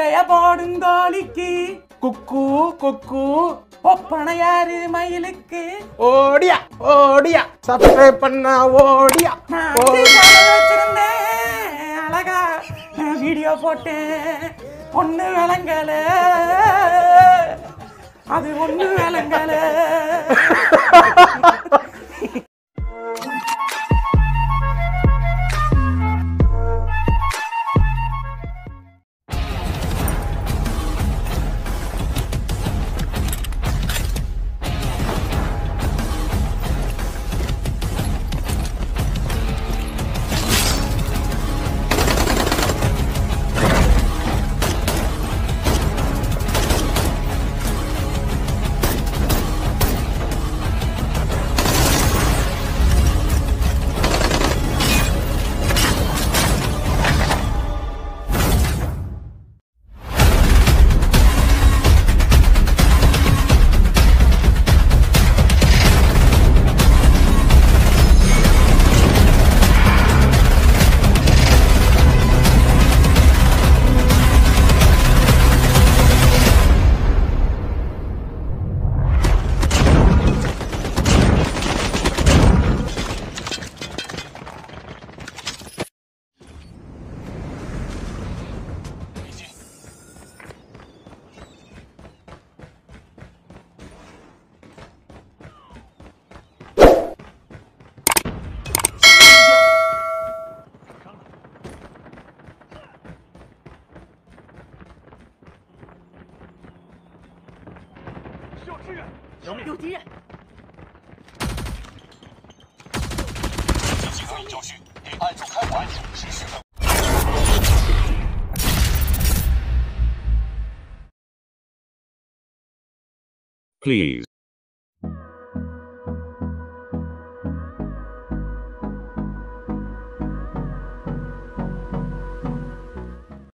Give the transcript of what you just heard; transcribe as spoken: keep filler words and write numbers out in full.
கொட்டைய போடுங்கோலிக்கு குக்கு குக்கு ஒப்பனை யாரு மயிலுக்கு ஓடியா ஓடியா சப்ஸ்கிரைப் பண்ணா ஓடியா வச்சிருந்தேன் அழகா வீடியோ போட்டேன் ஒண்ணு விளங்கல அது ஒண்ணு விளங்கல有敌人！集合教训，你按住开环，持续等。Please